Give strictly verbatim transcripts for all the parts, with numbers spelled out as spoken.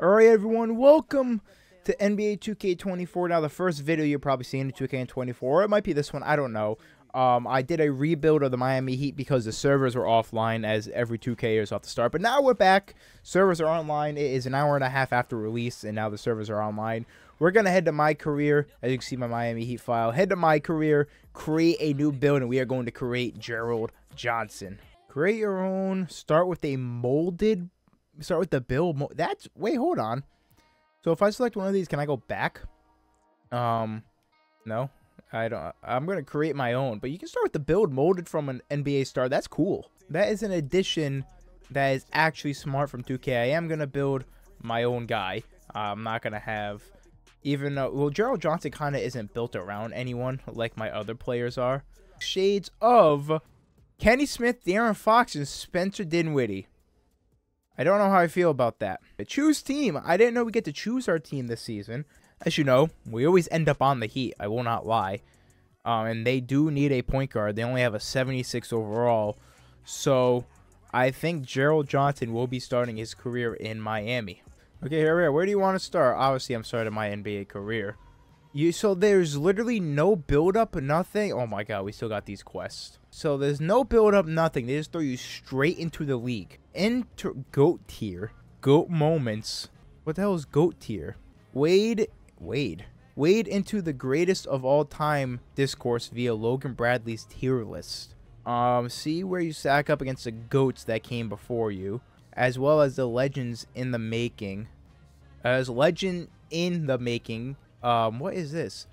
Alright everyone, welcome to N B A two K twenty-four. Now the first video you're probably seeing in two K twenty-four, it might be this one, I don't know. Um, I did a rebuild of the Miami Heat because the servers were offline as every two K is off the start. But now we're back, servers are online, it is an hour and a half after release and now the servers are online. We're going to head to MyCareer, as you can see my Miami Heat file, head to MyCareer, create a new build, and we are going to create Gerald Johnson. Create your own, start with a molded Start with the build. That's wait, hold on. So if I select one of these, can I go back? Um, no, I don't. I'm gonna create my own. But you can start with the build molded from an N B A star. That's cool. That is an addition that is actually smart from two K. I am gonna build my own guy. I'm not gonna have, even though well, Gerald Johnson kind of isn't built around anyone like my other players are. Shades of Kenny Smith, De'Aaron Fox, and Spencer Dinwiddie. I don't know how I feel about that. Choose team. I didn't know we get to choose our team this season. As you know, we always end up on the Heat. I will not lie. Um, and they do need a point guard. They only have a seventy-six overall. So I think Gerald Johnson will be starting his career in Miami. Okay, here we are. Where do you want to start? Obviously, I'm starting my N B A career. You So there's literally no build-up, nothing. Oh, my God. We still got these quests. So there's no build-up, nothing. They just throw you straight into the league. Enter GOAT tier. GOAT moments. What the hell is GOAT tier? Wade. Wade. Wade into the greatest of all time discourse via Logan Bradley's tier list. Um, see where you stack up against the GOATs that came before you, as well as the legends in the making. As legend in the making. Um, what is this?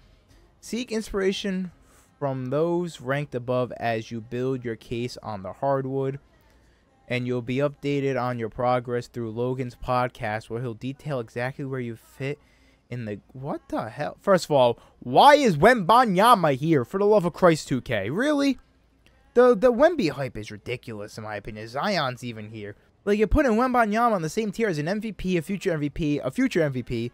Seek inspiration from those ranked above as you build your case on the hardwood, and you'll be updated on your progress through Logan's podcast where he'll detail exactly where you fit in the... What the hell? First of all, why is Wembanyama here? For the love of Christ, two K. Really? The the Wemby hype is ridiculous in my opinion. Zion's even here. Like, you're putting Wembanyama on the same tier as an M V P, a future M V P, a future M V P.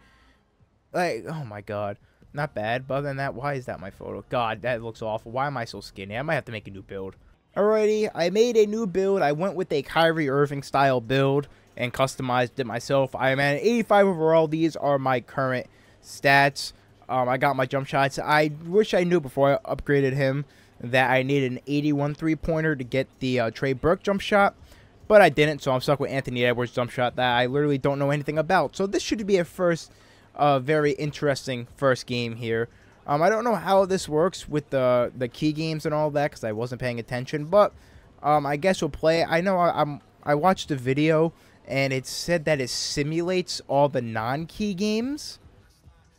Like, oh my God. Not bad, but other than that, why is that my photo? God, that looks awful. Why am I so skinny? I might have to make a new build. Alrighty, I made a new build. I went with a Kyrie Irving-style build and customized it myself. I am at an eighty-five overall. These are my current stats. Um, I got my jump shots. I wish I knew before I upgraded him that I needed an eighty-one three-pointer to get the uh, Trey Burke jump shot, but I didn't, so I'm stuck with Anthony Edwards' jump shot that I literally don't know anything about. So this should be a first... A uh, very interesting first game here. Um, I don't know how this works with the the key games and all that because I wasn't paying attention. But um, I guess we'll play. I know I, I'm. I watched the video and it said that it simulates all the non-key games,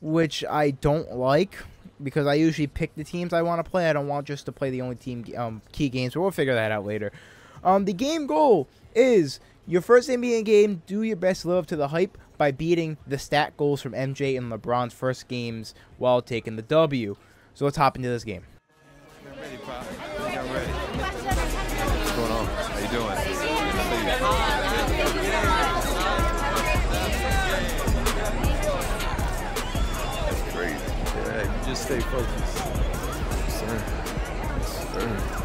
which I don't like because I usually pick the teams I want to play. I don't want just to play the only team um, key games. But we'll figure that out later. Um, the game goal is your first N B A game. Do your best to live up to the hype by beating the stat goals from M J and LeBron's first games while taking the W. So let's hop into this game. I'm ready, Pop. I think I'm ready. What's going on? How you doing? That's crazy. Yeah, you just stay focused. Sir. Sir.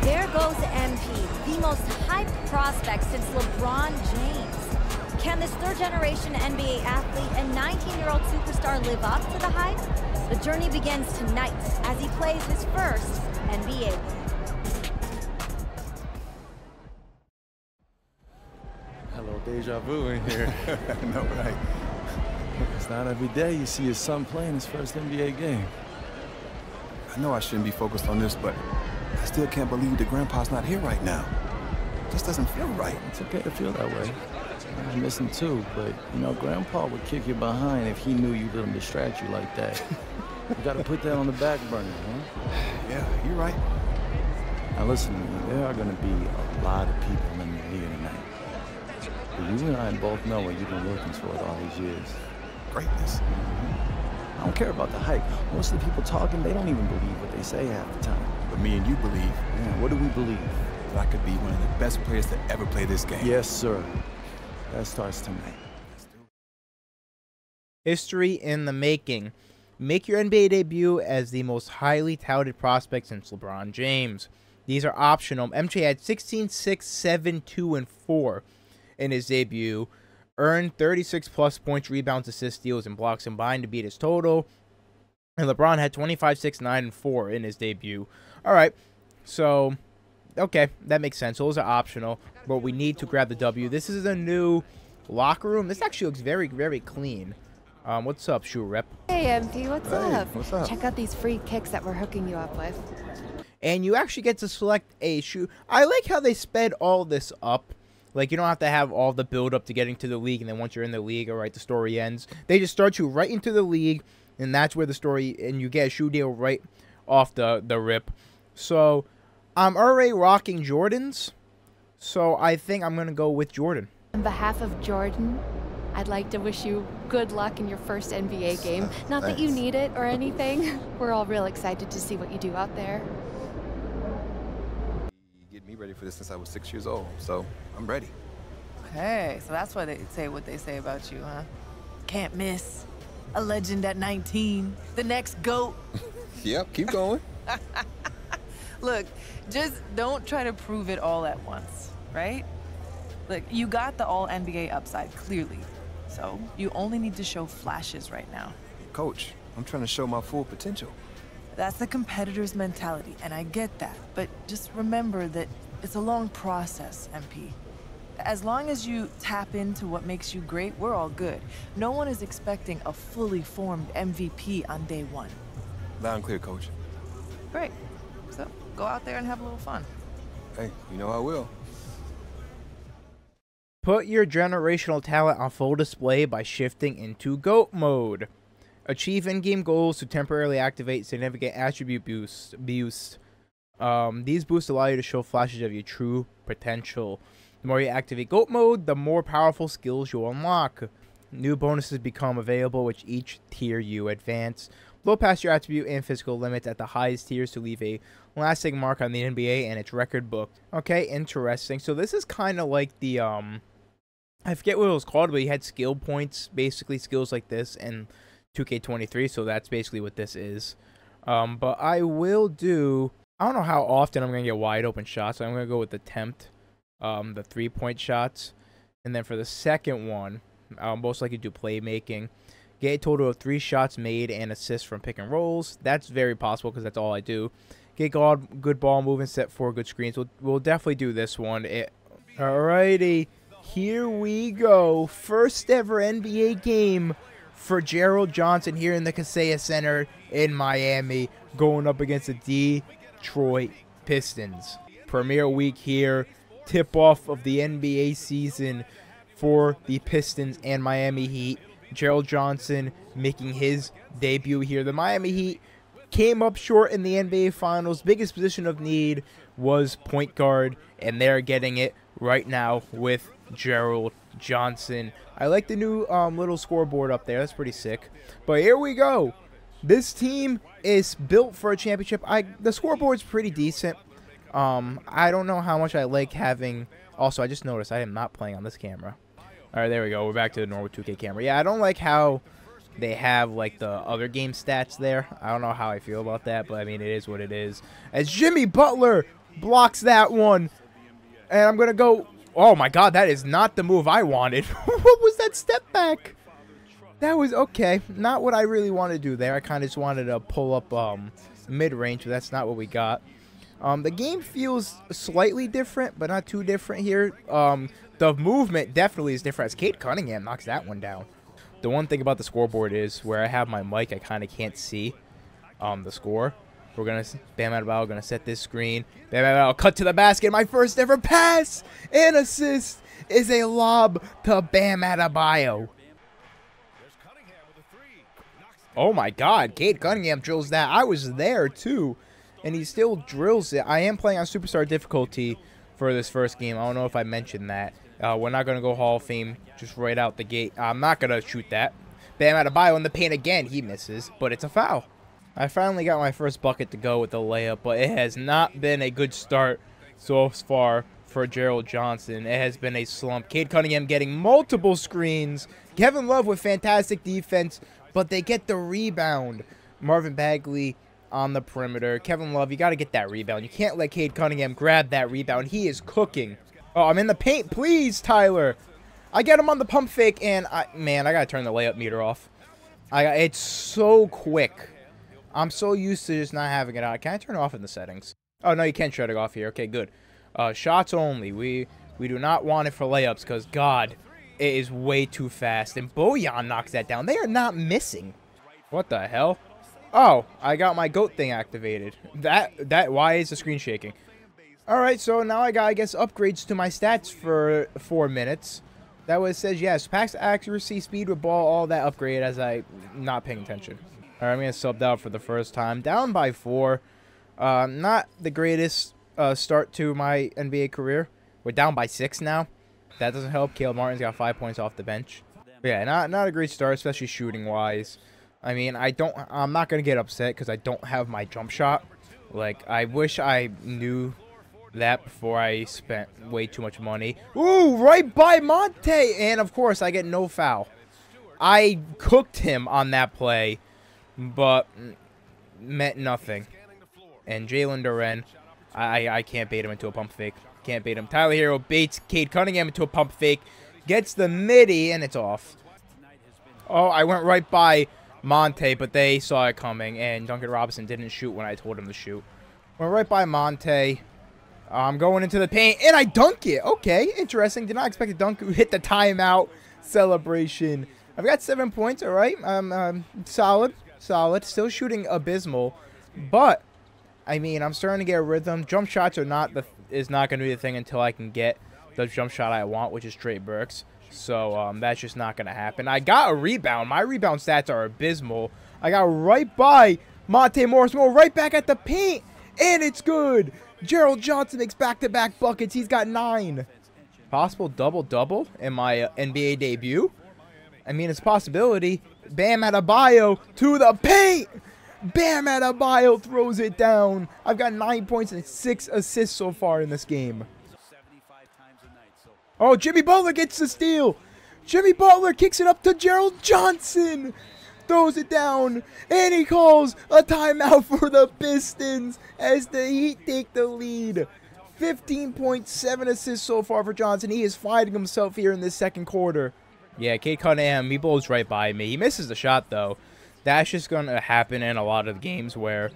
There goes M P, the most hyped prospect since LeBron James. Can this third-generation N B A athlete and nineteen-year-old superstar live up to the hype? The journey begins tonight as he plays his first N B A. Hello, deja vu in here. No, right? It's not every day you see his son playing his first N B A game. I know I shouldn't be focused on this, but I still can't believe that Grandpa's not here right now. This doesn't feel right. It's okay to feel that way. I miss him too, but you know, Grandpa would kick you behind if he knew you let him distract you like that. You gotta put that on the back burner, huh? Yeah, you're right. Now listen to me, there are gonna be a lot of people in here tonight. But you and I both know what you've been working towards all these years. Greatness. Mm-hmm. I don't care about the hype. Most of the people talking, they don't even believe what they say half the time. But me and you believe. Yeah, what do we believe? I could be one of the best players to ever play this game. Yes, sir. That starts tonight. History in the making. Make your N B A debut as the most highly touted prospect since LeBron James. These are optional. M J had sixteen, six, seven, two, and four. in his debut, earned thirty-six plus points, rebounds, assists, steals, and blocks combined to beat his total. And LeBron had twenty-five, six, nine, and four in his debut. All right, so, okay, that makes sense. Those are optional, but we need to grab the W. This is a new locker room. This actually looks very, very clean. Um, what's up, Shoe Rep? Hey, M P, what's hey, up? What's up? Check out these free kicks that we're hooking you up with. And you actually get to select a shoe. I like how they sped all this up. Like, you don't have to have all the build-up to getting to the league, and then once you're in the league, all right, the story ends. They just start you right into the league, and that's where the story, and you get a shoe deal right off the, the rip. So, I'm already rocking Jordans, so I think I'm going to go with Jordan. On behalf of Jordan, I'd like to wish you good luck in your first N B A game. Not that you need it or anything. We're all real excited to see what you do out there. You get me ready for this since I was six years old, so I'm ready. Okay, so that's why they say what they say about you, huh? Can't miss. A legend at nineteen. The next GOAT. Yep, keep going. Look, just don't try to prove it all at once, right? Look, you got the all N B A upside, clearly. So you only need to show flashes right now. Coach, I'm trying to show my full potential. That's the competitor's mentality, and I get that. But just remember that it's a long process, M P. As long as you tap into what makes you great, we're all good. No one is expecting a fully formed M V P on day one. Loud and clear, Coach. Great. So go out there and have a little fun. Hey, you know I will. Put your generational talent on full display by shifting into GOAT mode. Achieve in-game goals to temporarily activate significant attribute boosts. boosts. Um, these boosts allow you to show flashes of your true potential. The more you activate GOAT mode, the more powerful skills you'll unlock. New bonuses become available with each tier you advance. Blow past your attribute and physical limits at the highest tiers to leave a lasting mark on the N B A and its record book. Okay, interesting. So this is kind of like the... um. I forget what it was called, but you had skill points, basically skills like this, and two K twenty-three, so that's basically what this is. Um, but I will do... I don't know how often I'm going to get wide open shots, so I'm going to go with the tempt, um, the three-point shots. And then for the second one, I'll most likely do playmaking. Get a total of three shots made and assists from pick and rolls. That's very possible because that's all I do. Get good ball movement, set four good screens. We'll, we'll definitely do this one. It, alrighty. Here we go. First ever N B A game for Gerald Johnson here in the Kaseya Center in Miami, going up against the Detroit Pistons. Premier week here. Tip off of the N B A season for the Pistons and Miami Heat. Gerald Johnson making his debut here. The Miami Heat came up short in the N B A Finals. Biggest position of need was point guard, and they're getting it right now with Gerald Johnson. I like the new um, little scoreboard up there. That's pretty sick. But here we go. This team is built for a championship. I the scoreboard's pretty decent. Um, I don't know how much I like having... Also, I just noticed I am not playing on this camera. All right, there we go. We're back to the normal two K camera. Yeah, I don't like how they have, like, the other game stats there. I don't know how I feel about that, but, I mean, it is what it is. As Jimmy Butler blocks that one, and I'm going to go... Oh, my God, that is not the move I wanted. What was that step back? That was okay. Not what I really wanted to do there. I kind of just wanted to pull up um, mid-range, but that's not what we got. Um, the game feels slightly different, but not too different here. Um, the movement definitely is different as Cade Cunningham knocks that one down. The one thing about the scoreboard is where I have my mic, I kind of can't see um, the score. We're going to Bam Adebayo going to set this screen. Bam Adebayo cut to the basket. My first ever pass and assist is a lob to Bam Adebayo. Oh, my God. Cade Cunningham drills that. I was there, too. And he still drills it. I am playing on Superstar difficulty for this first game. I don't know if I mentioned that. Uh, we're not going to go Hall of Fame just right out the gate. I'm not going to shoot that. Bam Adebayo in the paint again. He misses, but it's a foul. I finally got my first bucket to go with the layup, but it has not been a good start so far for Gerald Johnson. It has been a slump. Cade Cunningham getting multiple screens. Kevin Love with fantastic defense, but they get the rebound. Marvin Bagley on the perimeter. Kevin Love, you got to get that rebound. You can't let Cade Cunningham grab that rebound. He is cooking. Oh, I'm in the paint. Please, Tyler. I get him on the pump fake, and I man, I gotta turn the layup meter off. I it's so quick. I'm so used to just not having it on. Can I turn it off in the settings? Oh no, you can't shut it off here. Okay, good. Uh, shots only. We we do not want it for layups because God, it is way too fast. And Bojan knocks that down. They are not missing. What the hell? Oh, I got my goat thing activated. That that why is the screen shaking? All right, so now I got I guess upgrades to my stats for four minutes. That was says yes. Pass accuracy, speed with ball, all that upgrade as I not paying attention. All right, I'm gonna sub out for the first time. Down by four. Uh, not the greatest uh, start to my N B A career. We're down by six now. That doesn't help. Caleb Martin's got five points off the bench. But yeah, not not a great start, especially shooting wise. I mean, I don't. I'm not gonna get upset because I don't have my jump shot. Like I wish I knew that before I spent way too much money. Ooh, right by Monte, and of course I get no foul. I cooked him on that play, but meant nothing. And Jalen Duren, I I can't bait him into a pump fake. Can't bait him. Tyler Hero baits Cade Cunningham into a pump fake, gets the midi, and it's off. Oh, I went right by Monte, but they saw it coming, and Duncan Robinson didn't shoot when I told him to shoot. Went right by Monte. I'm going into the paint, and I dunk it. Okay, interesting. Did not expect a dunk. Hit the timeout celebration. I've got seven points, all right. Um, um, solid, solid. Still shooting abysmal, but, I mean, I'm starting to get a rhythm. Jump shots are not the is not going to be the thing until I can get the jump shot I want, which is Trey Burke's. So um, that's just not going to happen. I got a rebound. My rebound stats are abysmal. I got right by Monte Morris. More right back at the paint, and it's good. Gerald Johnson makes back-to-back buckets. He's got nine. Possible double-double in my uh, N B A debut. I mean, it's a possibility. Bam Adebayo to the paint. Bam Adebayo throws it down. I've got nine points and six assists so far in this game. Oh, Jimmy Butler gets the steal. Jimmy Butler kicks it up to Gerald Johnson. Throws it down, and he calls a timeout for the Pistons as the Heat take the lead. fifteen point seven assists so far for Johnson. He is finding himself here in this second quarter. Yeah, Cade Cunningham, he blows right by me. He misses the shot, though. That's just going to happen in a lot of games where,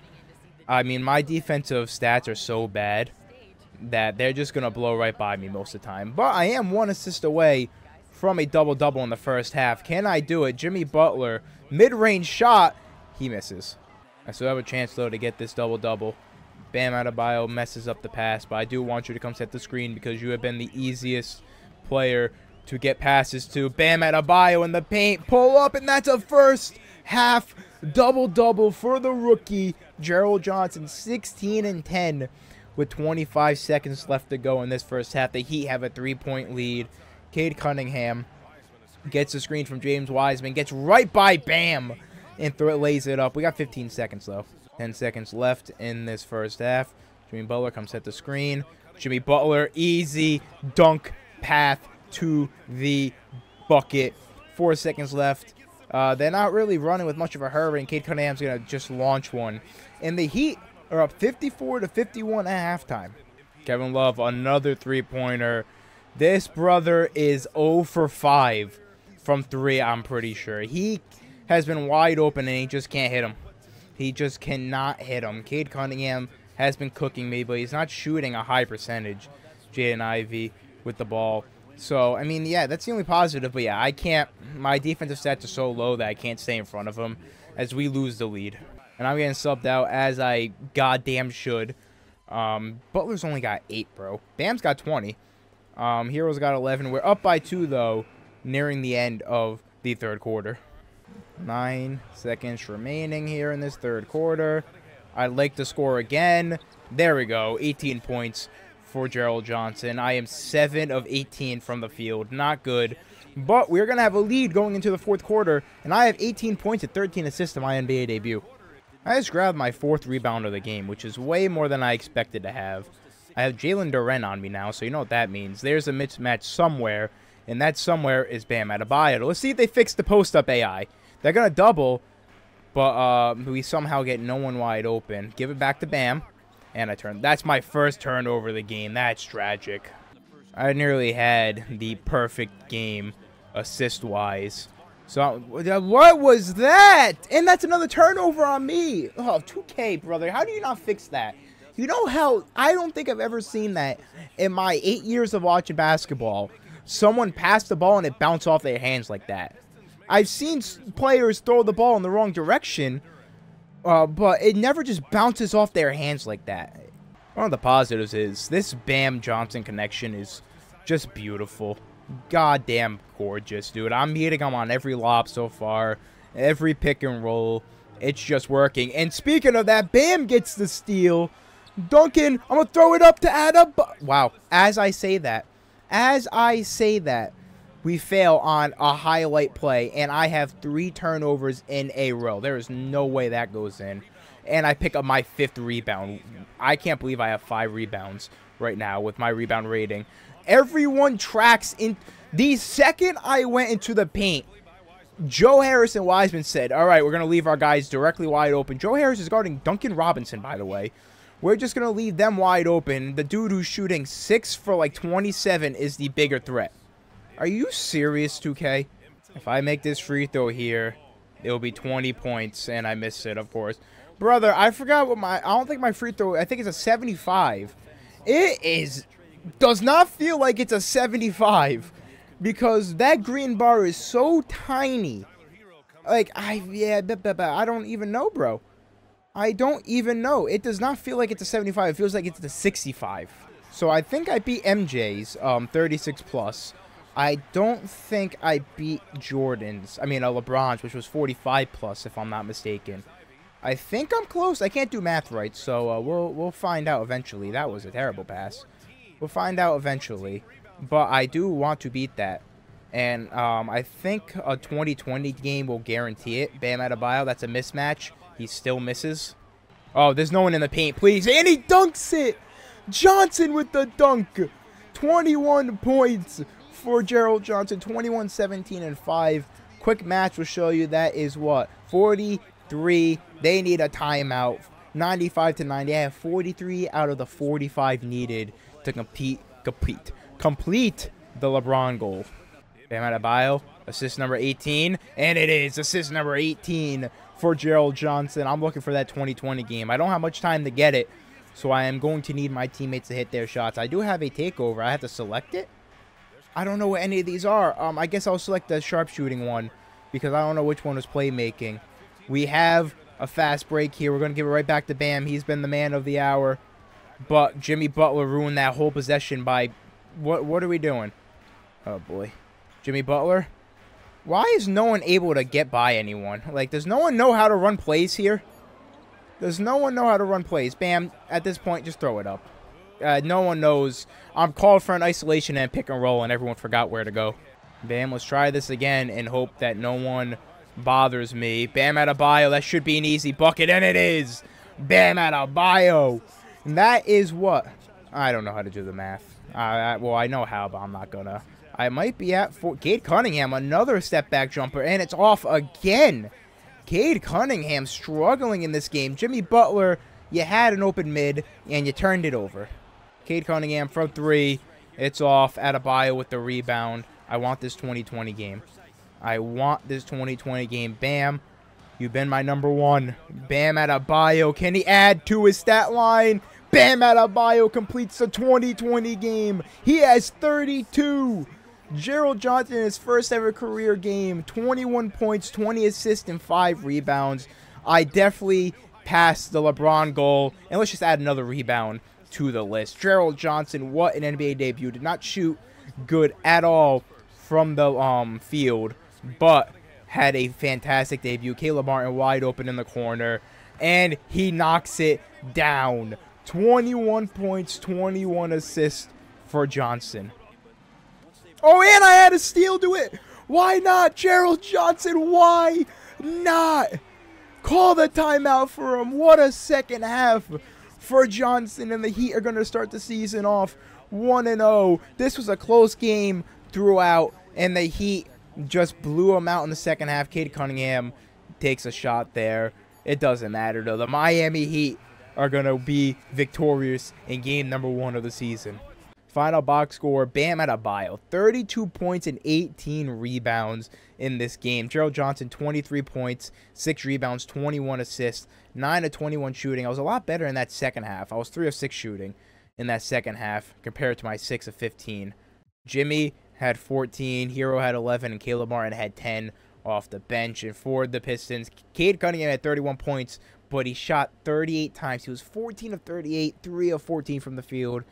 I mean, my defensive stats are so bad that they're just going to blow right by me most of the time. But I am one assist away from a double-double in the first half. Can I do it? Jimmy Butler, mid-range shot, he misses. I still have a chance, though, to get this double-double. Bam Adebayo messes up the pass, but I do want you to come set the screen because you have been the easiest player to get passes to. Bam Adebayo in the paint, pull up, and that's a first half double-double for the rookie, Gerald Johnson, sixteen and ten with twenty-five seconds left to go in this first half. The Heat have a three-point lead. Cade Cunningham gets the screen from James Wiseman, gets right by Bam, and throw, lays it up. We got fifteen seconds, though. ten seconds left in this first half. Jimmy Butler comes at the screen. Jimmy Butler, easy dunk path to the bucket. Four seconds left. Uh, they're not really running with much of a hurry, and Cade Cunningham's going to just launch one. And the Heat are up fifty-four to fifty-one at halftime. Kevin Love, another three-pointer. This brother is zero for five from three, I'm pretty sure. He has been wide open, and he just can't hit him. He just cannot hit him. Cade Cunningham has been cooking me, but he's not shooting a high percentage. Jaden Ivey with the ball. So, I mean, yeah, that's the only positive. But, yeah, I can't. My defensive stats are so low that I can't stay in front of him as we lose the lead. And I'm getting subbed out as I goddamn should. Um, Butler's only got eight, bro. Bam's got twenty. Um, Heroes got eleven. We're up by two, though, nearing the end of the third quarter. Nine seconds remaining here in this third quarter. I'd like to score again. There we go. eighteen points for Gerald Johnson. I am seven of eighteen from the field. Not good. But we're going to have a lead going into the fourth quarter, and I have eighteen points and thirteen assists in my N B A debut. I just grabbed my fourth rebound of the game, which is way more than I expected to have. I have Jalen Duren on me now, so you know what that means. There's a mismatch somewhere, and that somewhere is Bam Adebayo. Let's see if they fix the post-up A I. They're going to double, but uh, we somehow get no one wide open. Give it back to Bam, and I turn. That's my first turnover of the game. That's tragic. I nearly had the perfect game assist-wise. So, what was that? And that's another turnover on me. Oh, two K, brother. How do you not fix that? You know how I don't think I've ever seen that in my eight years of watching basketball. Someone passed the ball and it bounced off their hands like that. I've seen players throw the ball in the wrong direction, uh, but it never just bounces off their hands like that. One of the positives is this Bam Johnson connection is just beautiful. Goddamn gorgeous, dude. I'm hitting him on every lob so far, every pick and roll. It's just working. And speaking of that, Bam gets the steal. Duncan, I'm going to throw it up to Adebayo. Wow. As I say that, as I say that, we fail on a highlight play, and I have three turnovers in a row. There is no way that goes in. And I pick up my fifth rebound. I can't believe I have five rebounds right now with my rebound rating. Everyone tracks in. The second I went into the paint, Joe Harris and Wiseman said, all right, we're going to leave our guys directly wide open. Joe Harris is guarding Duncan Robinson, by the way. We're just going to leave them wide open. The dude who's shooting six for like twenty-seven is the bigger threat. Are you serious, two K? If I make this free throw here, it'll be twenty points, and I miss it, of course. Brother, I forgot what my... I don't think my free throw... I think it's a seventy-five. It is... does not feel like it's a seventy-five because that green bar is so tiny. Like, I yeah, but, but, but, I don't even know, bro. I don't even know. It does not feel like it's a seventy-five. It feels like it's the sixty-five. So I think I beat M J's um, thirty-six plus. I don't think I beat Jordan's. I mean, uh, LeBron's, which was forty-five plus, if I'm not mistaken. I think I'm close. I can't do math right, so uh, we'll we'll find out eventually. That was a terrible pass. We'll find out eventually, but I do want to beat that, and um, I think a twenty twenty game will guarantee it. Bam Adebayo, that's a mismatch. He still misses. Oh, there's no one in the paint, please. And he dunks it! Johnson with the dunk! twenty-one points for Gerald Johnson, twenty-one, seventeen, and five. Quick match will show you that is what? forty-three. They need a timeout. ninety-five to ninety. I have forty-three out of the forty-five needed to compete, complete, complete the LeBron goal. Bam Adebayo, assist number eighteen, and it is assist number eighteen for Gerald Johnson. I'm looking for that twenty twenty game. I don't have much time to get it, so I am going to need my teammates to hit their shots. I do have a takeover. I have to select it. I don't know what any of these are. Um, I guess I'll select the sharpshooting one because I don't know which one was playmaking. We have a fast break here. We're going to give it right back to Bam. He's been the man of the hour. But Jimmy Butler ruined that whole possession by... What What are we doing? Oh, boy. Jimmy Butler? Why is no one able to get by anyone? Like, does no one know how to run plays here? Does no one know how to run plays? Bam, at this point, just throw it up. Uh, no one knows. I'm called for an isolation and pick and roll, and everyone forgot where to go. Bam, let's try this again and hope that no one bothers me. Bam Adebayo, that should be an easy bucket, and it is! Bam Adebayo! And that is what... I don't know how to do the math. Uh, I, well, I know how, but I'm not gonna. I might be at... For Cade Cunningham, another step-back jumper, and it's off again. Cade Cunningham struggling in this game. Jimmy Butler, you had an open mid, and you turned it over. Cade Cunningham from three. It's off. Adebayo with the rebound. I want this twenty twenty game. I want this twenty twenty game. Bam. You've been my number one. Bam Adebayo. Can he add to his stat line? Bam Adebayo completes the twenty twenty game. He has thirty-two. Gerald Johnson in his first ever career game. twenty-one points, twenty assists, and five rebounds. I definitely passed the LeBron goal. And let's just add another rebound to the list. Gerald Johnson, what an N B A debut. Did not shoot good at all from the um field, but had a fantastic debut. Caleb Martin wide open in the corner, and he knocks it down. twenty-one points, twenty-one assists for Johnson. Oh, and I had a steal to it. Why not, Gerald Johnson? Why not? Call the timeout for him. What a second half for Johnson, and the Heat are going to start the season off one and oh. This was a close game throughout, and the Heat just blew him out in the second half. Cade Cunningham takes a shot there. It doesn't matter, though. The Miami Heat are going to be victorious in game number one of the season. Final box score, Bam Adebayo, thirty-two points and eighteen rebounds in this game. Gerald Johnson, twenty-three points, six rebounds, twenty-one assists, nine of twenty-one shooting. I was a lot better in that second half. I was three of six shooting in that second half compared to my six of fifteen. Jimmy had fourteen, Hero had eleven, and Caleb Martin had ten off the bench. And for the Pistons, Cade Cunningham had thirty-one points, but he shot thirty-eight times. He was fourteen of thirty-eight, three of fourteen from the field,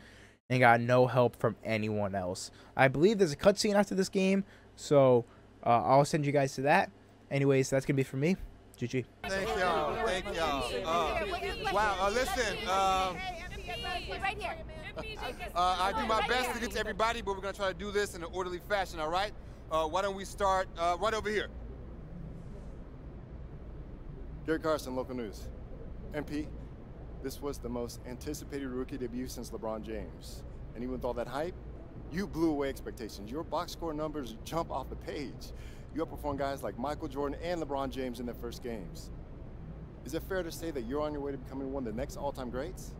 and got no help from anyone else. I believe there's a cutscene after this game, so uh, I'll send you guys to that. Anyways, that's going to be for me. G G. Thank y'all. Thank y'all. Uh, wow, uh, listen. Um, uh, I do my best to get to everybody, but we're going to try to do this in an orderly fashion, all right? Uh, why don't we start uh, right over here? Gary Carson, Local News. M P. This was the most anticipated rookie debut since LeBron James. And even with all that hype, you blew away expectations. Your box score numbers jump off the page. You outperformed guys like Michael Jordan and LeBron James in their first games. Is it fair to say that you're on your way to becoming one of the next all-time greats?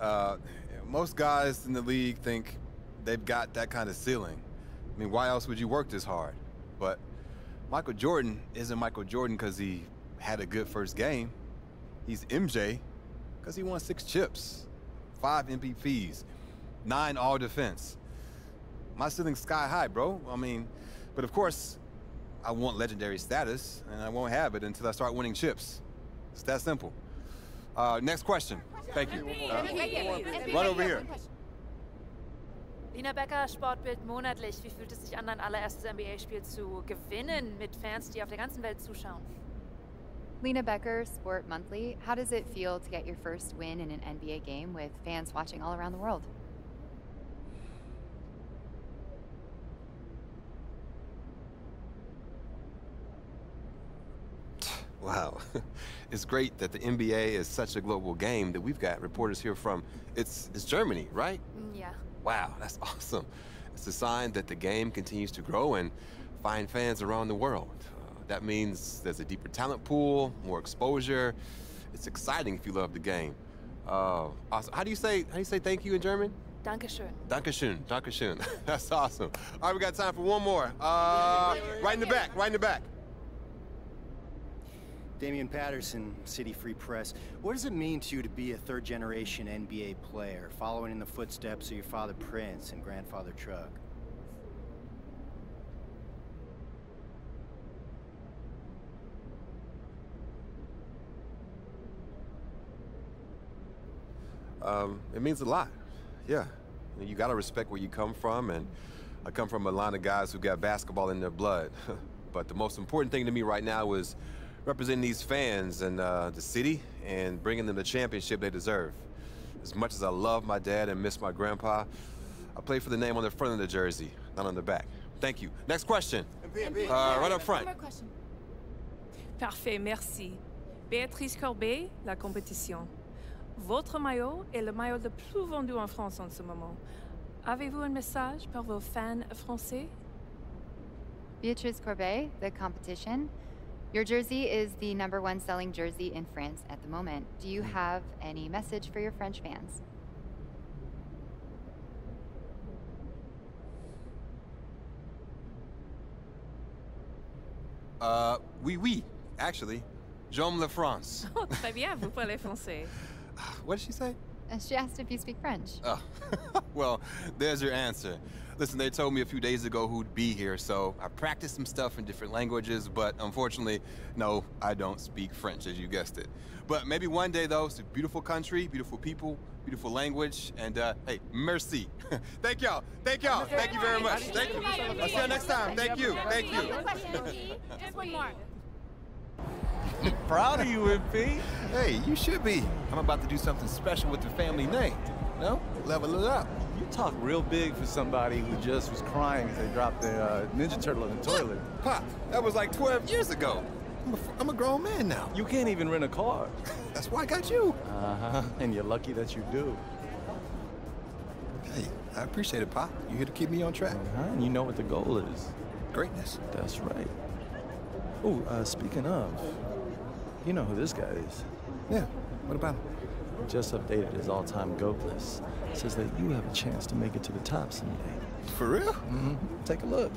Uh, most guys in the league think they've got that kind of ceiling. I mean, why else would you work this hard? But Michael Jordan isn't Michael Jordan because he had a good first game. He's M J because he won six chips, five M V Ps, nine all-defense. My ceiling's sky high, bro. I mean, but of course, I want legendary status, and I won't have it until I start winning chips. It's that simple. Uh, next question. Thank you. Uh, right over here. Lena Becker, Sportbild monatlich. Wie fühlt es sich an, dein allererstes N B A-Spiel zu gewinnen mit Fans, die auf der ganzen Welt zuschauen? Lena Becker, Sport Monthly. How does it feel to get your first win in an N B A game with fans watching all around the world? Wow. It's great that the N B A is such a global game that we've got reporters here from, it's, it's Germany, right? Yeah. Wow, that's awesome. It's a sign that the game continues to grow and find fans around the world. Uh, that means there's a deeper talent pool, more exposure. It's exciting if you love the game. Uh, awesome. How do you say, how do you say thank you in German? Dankeschön. Dankeschön, Dankeschön. That's awesome. All right, we got time for one more. Uh, right in the back, right in the back. Damian Patterson, City Free Press. What does it mean to you to be a third-generation N B A player, following in the footsteps of your father Prince and grandfather Chuck? Um, it means a lot, yeah. You gotta respect where you come from, and I come from a line of guys who got basketball in their blood. But the most important thing to me right now is representing these fans and uh, the city and bringing them the championship they deserve. As much as I love my dad and miss my grandpa, I play for the name on the front of the jersey, not on the back. Thank you. Next question. M P, M P. Uh, right up front. One more question. Parfait, merci. Beatrice Corbet, La Compétition. Votre maillot est le maillot le plus vendu en France en ce moment. Avez-vous un message pour vos fans français? Beatrice Corbet, The Competition. Your jersey is the number one selling jersey in France at the moment. Do you have any message for your French fans? Uh, oui, oui, actually. J'aime la France. Oh, très bien, vous parlez français. What did she say? And she asked if you speak French. Oh, well, there's your answer. Listen, they told me a few days ago who'd be here, so I practiced some stuff in different languages, but unfortunately, no, I don't speak French, as you guessed it. But maybe one day, though, it's a beautiful country, beautiful people, beautiful language, and, uh, hey, merci. Thank y'all. Thank y'all. Thank you very much. Thank you. I'll see you next time. Thank you. Thank you. Just one more. Proud of you, M P. Hey, you should be. I'm about to do something special with the family name. No? Level it up. You talk real big for somebody who just was crying as they dropped their uh, Ninja Turtle in the toilet. Pop, that was like twelve years ago. I'm a, I'm a grown man now. You can't even rent a car. That's why I got you. Uh-huh. And you're lucky that you do. Hey, I appreciate it, Pop. You're here to keep me on track. Uh-huh. And you know what the goal is. Greatness. That's right. Oh, uh, speaking of, you know who this guy is. Yeah, what about him? Just updated his all-time GOAT list. Says that you have a chance to make it to the top someday. For real? Mm-hmm. Take a look.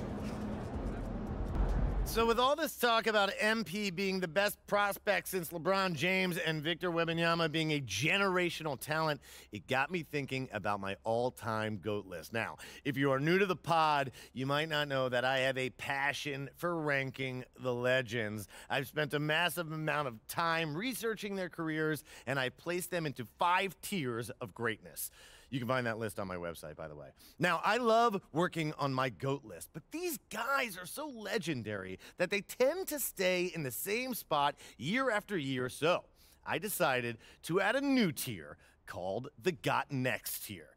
So with all this talk about M P being the best prospect since LeBron James and Victor Wembanyama being a generational talent, it got me thinking about my all-time GOAT list. Now, if you are new to the pod, you might not know that I have a passion for ranking the legends. I've spent a massive amount of time researching their careers, and I placed them into five tiers of greatness. You can find that list on my website, by the way. Now, I love working on my GOAT list, but these guys are so legendary that they tend to stay in the same spot year after year. So I decided to add a new tier called the Got Next tier.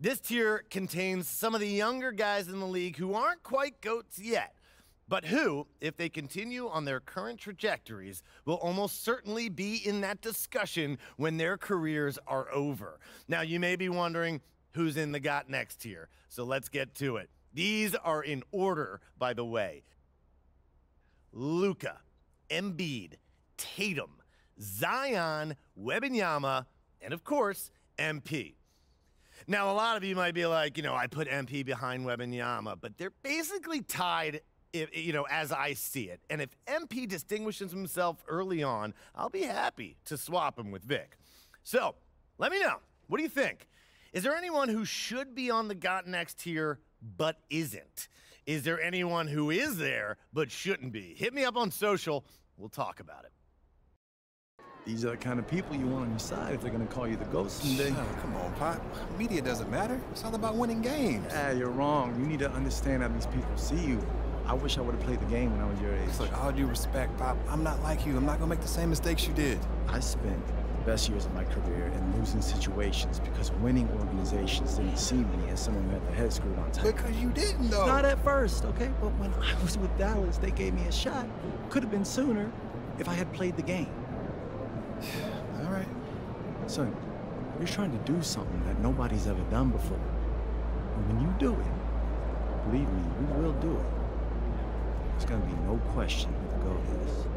This tier contains some of the younger guys in the league who aren't quite GOATs yet, but who, if they continue on their current trajectories, will almost certainly be in that discussion when their careers are over. Now, you may be wondering who's in the Got Next tier, so let's get to it. These are in order, by the way. Luca, Embiid, Tatum, Zion, Wembanyama, and of course, M P. Now, a lot of you might be like, you know, I put M P behind Wembanyama, but they're basically tied, If, you know, as I see it. And if M P distinguishes himself early on, I'll be happy to swap him with Vic. So, let me know. What do you think? Is there anyone who should be on the Got Next tier but isn't? Is there anyone who is there but shouldn't be? Hit me up on social. We'll talk about it. These are the kind of people you want on your side if they're going to call you the GOAT someday. Oh, come on, Pop. Media doesn't matter. It's all about winning games. Ah, you're wrong. You need to understand how these people see you. I wish I would have played the game when I was your age. It's like, all due respect, Pop, I'm not like you. I'm not gonna make the same mistakes you did. I spent the best years of my career in losing situations because winning organizations didn't see me as someone who had their head screwed on tight. Because you didn't, though. Not at first, okay? But when I was with Dallas, they gave me a shot. Could have been sooner if I had played the game. All right. Son, you're trying to do something that nobody's ever done before. And when you do it, believe me, you will do it. There's gonna be no question who the GOAT is.